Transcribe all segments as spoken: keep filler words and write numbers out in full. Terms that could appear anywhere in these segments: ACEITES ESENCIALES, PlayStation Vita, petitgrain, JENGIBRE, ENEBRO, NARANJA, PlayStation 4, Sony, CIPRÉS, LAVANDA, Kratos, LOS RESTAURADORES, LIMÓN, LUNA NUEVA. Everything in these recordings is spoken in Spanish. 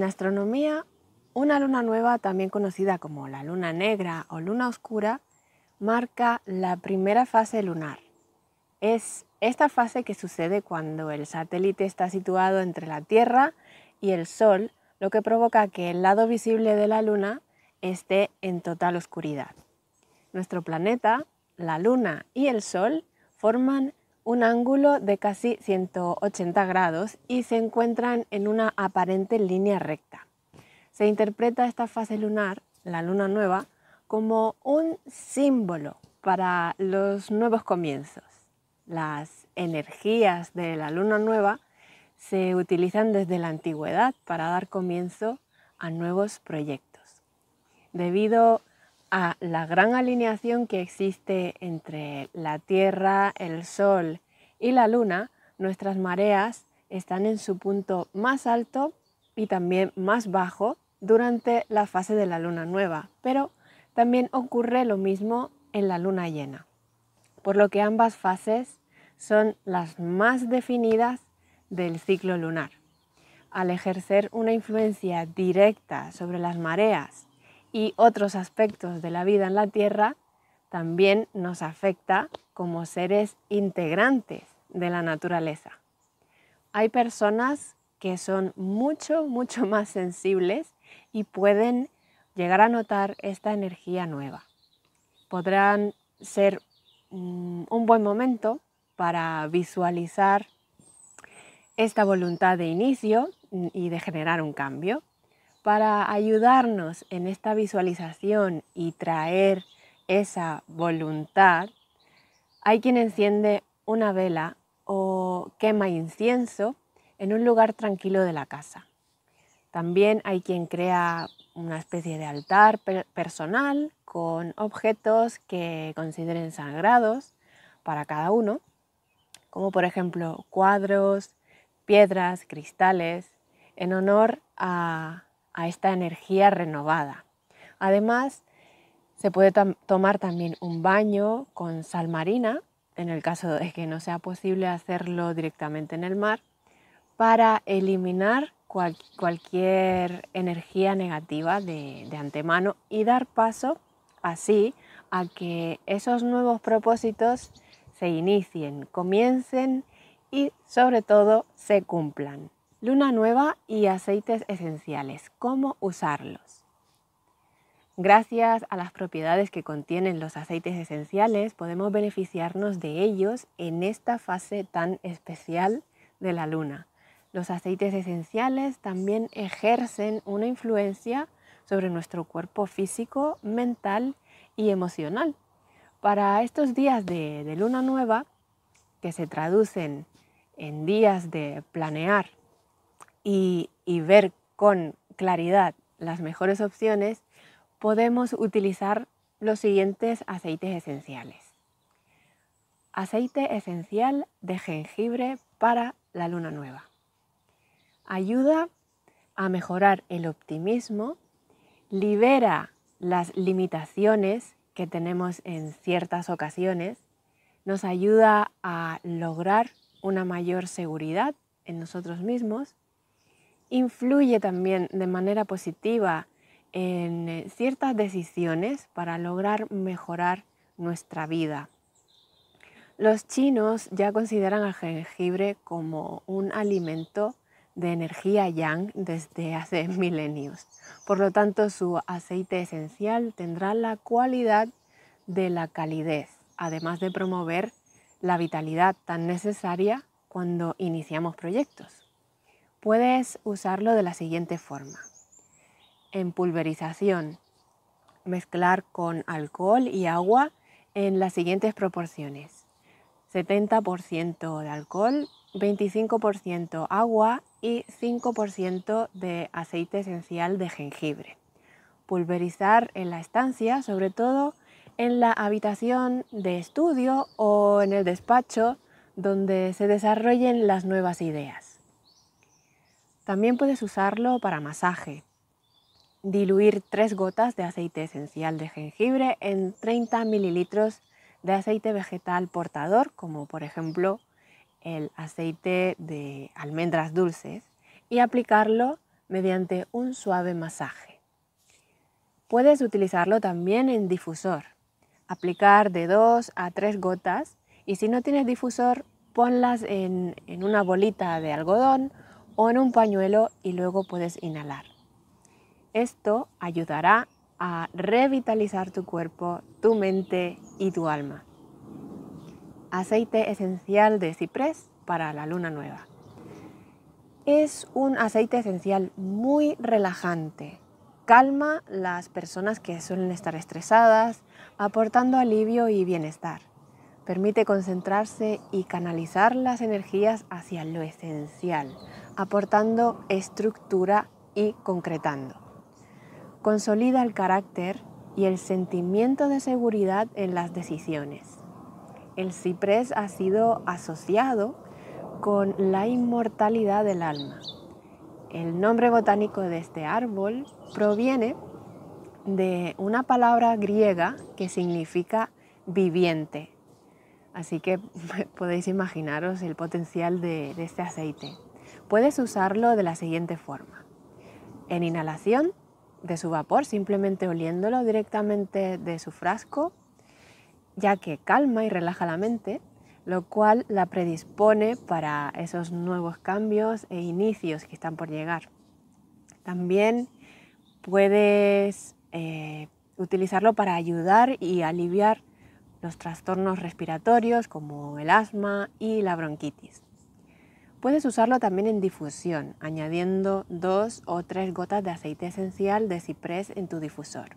En astronomía, una luna nueva, también conocida como la luna negra o luna oscura, marca la primera fase lunar. Es esta fase que sucede cuando el satélite está situado entre la Tierra y el Sol, lo que provoca que el lado visible de la luna esté en total oscuridad. Nuestro planeta, la luna y el Sol forman un ángulo de casi ciento ochenta grados y se encuentran en una aparente línea recta. Se interpreta esta fase lunar, la luna nueva, como un símbolo para los nuevos comienzos. Las energías de la luna nueva se utilizan desde la antigüedad para dar comienzo a nuevos proyectos. Debido a la gran alineación que existe entre la Tierra, el Sol y la Luna, nuestras mareas están en su punto más alto y también más bajo durante la fase de la luna nueva, pero también ocurre lo mismo en la luna llena, por lo que ambas fases son las más definidas del ciclo lunar. Al ejercer una influencia directa sobre las mareas y otros aspectos de la vida en la Tierra, también nos afecta como seres integrantes de la naturaleza. Hay personas que son mucho, mucho más sensibles y pueden llegar a notar esta energía nueva. Podrán ser mm, un buen momento para visualizar esta voluntad de inicio y de generar un cambio. Para ayudarnos en esta visualización y traer esa voluntad, hay quien enciende una vela o quema incienso en un lugar tranquilo de la casa. También hay quien crea una especie de altar personal con objetos que consideren sagrados para cada uno, como por ejemplo cuadros, piedras, cristales, en honor a a esta energía renovada. Además, se puede tam- tomar también un baño con sal marina, en el caso de que no sea posible hacerlo directamente en el mar, para eliminar cual- cualquier energía negativa de, de antemano y dar paso así a que esos nuevos propósitos se inicien, comiencen y sobre todo se cumplan. Luna nueva y aceites esenciales, ¿cómo usarlos? Gracias a las propiedades que contienen los aceites esenciales, podemos beneficiarnos de ellos en esta fase tan especial de la luna. Los aceites esenciales también ejercen una influencia sobre nuestro cuerpo físico, mental y emocional. Para estos días de, de luna nueva, que se traducen en días de planear, Y, y ver con claridad las mejores opciones, podemos utilizar los siguientes aceites esenciales. Aceite esencial de jengibre para la luna nueva. Ayuda a mejorar el optimismo, libera las limitaciones que tenemos en ciertas ocasiones, nos ayuda a lograr una mayor seguridad en nosotros mismos, influye también de manera positiva en ciertas decisiones para lograr mejorar nuestra vida. Los chinos ya consideran al jengibre como un alimento de energía yang desde hace milenios. Por lo tanto, su aceite esencial tendrá la cualidad de la calidez, además de promover la vitalidad tan necesaria cuando iniciamos proyectos. Puedes usarlo de la siguiente forma. En pulverización, mezclar con alcohol y agua en las siguientes proporciones. setenta por ciento de alcohol, veinticinco por ciento agua y cinco por ciento de aceite esencial de jengibre. Pulverizar en la estancia, sobre todo en la habitación de estudio o en el despacho donde se desarrollen las nuevas ideas. También puedes usarlo para masaje. Diluir tres gotas de aceite esencial de jengibre en treinta mililitros de aceite vegetal portador, como por ejemplo el aceite de almendras dulces, y aplicarlo mediante un suave masaje. Puedes utilizarlo también en difusor. Aplicar de dos a tres gotas y si no tienes difusor, ponlas en, en una bolita de algodón o en un pañuelo y luego puedes inhalar. Esto ayudará a revitalizar tu cuerpo, tu mente y tu alma. Aceite esencial de ciprés para la luna nueva. Es un aceite esencial muy relajante. Calma las personas que suelen estar estresadas, aportando alivio y bienestar. Permite concentrarse y canalizar las energías hacia lo esencial, aportando estructura y concretando. Consolida el carácter y el sentimiento de seguridad en las decisiones. El ciprés ha sido asociado con la inmortalidad del alma. El nombre botánico de este árbol proviene de una palabra griega que significa viviente. Así que podéis imaginaros el potencial de, de este aceite. Puedes usarlo de la siguiente forma. En inhalación de su vapor, simplemente oliéndolo directamente de su frasco, ya que calma y relaja la mente, lo cual la predispone para esos nuevos cambios e inicios que están por llegar. También puedes eh, utilizarlo para ayudar y aliviar los trastornos respiratorios como el asma y la bronquitis. Puedes usarlo también en difusión, añadiendo dos o tres gotas de aceite esencial de ciprés en tu difusor.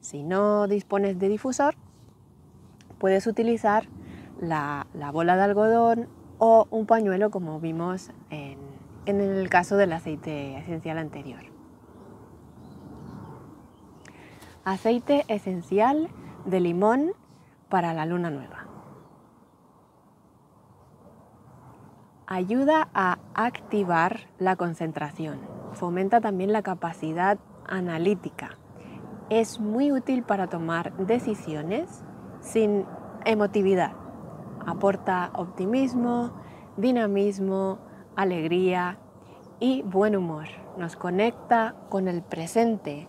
Si no dispones de difusor, puedes utilizar la, la bola de algodón o un pañuelo, como vimos en, en el caso del aceite esencial anterior. Aceite esencial de limón para la luna nueva. Ayuda a activar la concentración. Fomenta también la capacidad analítica. Es muy útil para tomar decisiones sin emotividad. Aporta optimismo, dinamismo, alegría y buen humor. Nos conecta con el presente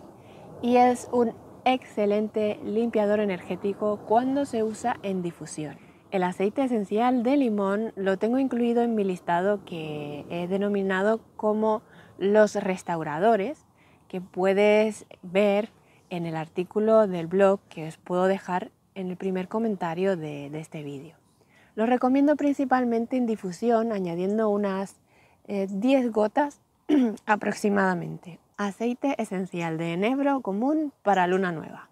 y es un excelente limpiador energético cuando se usa en difusión. El aceite esencial de limón lo tengo incluido en mi listado que he denominado como los restauradores, que puedes ver en el artículo del blog que os puedo dejar en el primer comentario de, de este vídeo. Lo recomiendo principalmente en difusión, añadiendo unas eh, diez gotas aproximadamente. Aceite esencial de enebro común para luna nueva.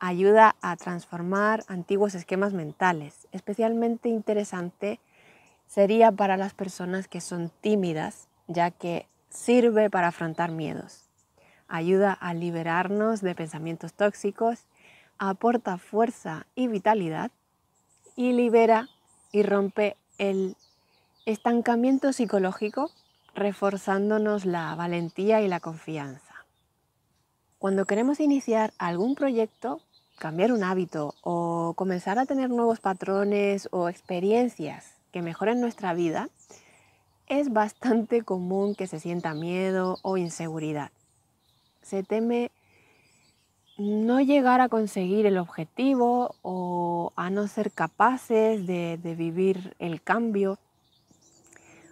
Ayuda a transformar antiguos esquemas mentales. Especialmente interesante sería para las personas que son tímidas, ya que sirve para afrontar miedos. Ayuda a liberarnos de pensamientos tóxicos, aporta fuerza y vitalidad y libera y rompe el estancamiento psicológico, reforzándonos la valentía y la confianza. Cuando queremos iniciar algún proyecto, cambiar un hábito o comenzar a tener nuevos patrones o experiencias que mejoren nuestra vida, es bastante común que se sienta miedo o inseguridad. Se teme no llegar a conseguir el objetivo o a no ser capaces de, de vivir el cambio.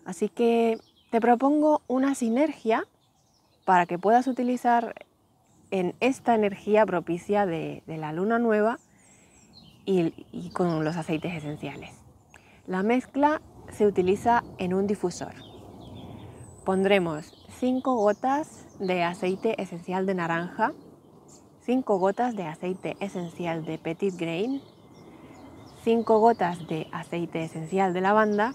Así que te propongo una sinergia para que puedas utilizar en esta energía propicia de, de la luna nueva y, y con los aceites esenciales. La mezcla se utiliza en un difusor. Pondremos cinco gotas de aceite esencial de naranja, cinco gotas de aceite esencial de petitgrain, cinco gotas de aceite esencial de lavanda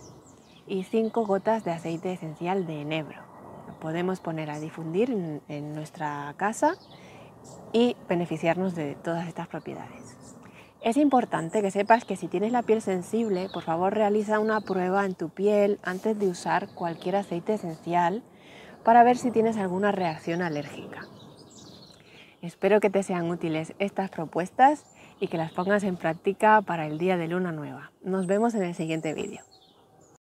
y cinco gotas de aceite esencial de enebro. Lo podemos poner a difundir en, en nuestra casa y beneficiarnos de todas estas propiedades. Es importante que sepas que si tienes la piel sensible, por favor realiza una prueba en tu piel antes de usar cualquier aceite esencial para ver si tienes alguna reacción alérgica. Espero que te sean útiles estas propuestas y que las pongas en práctica para el día de luna nueva. Nos vemos en el siguiente vídeo.